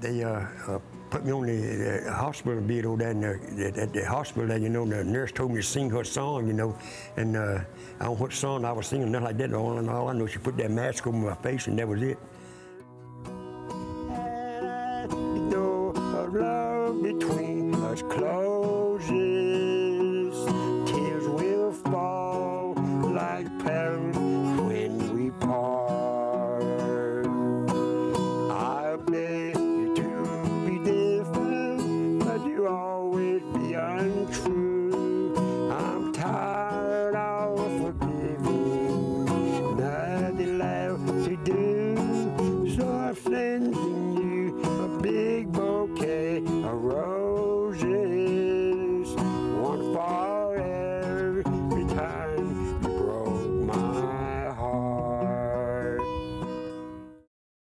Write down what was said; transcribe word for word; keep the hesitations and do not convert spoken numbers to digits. they uh, uh, put me on the, the hospital bed over there in the, the, at the hospital there, you know, the nurse told me to sing her song, you know, and uh, I don't know what song I was singing, nothing like that, all and all I know, she put that mask over my face and that was it. And though a love between us closes, tears will fall like petals when we part. Nothing left to do, so I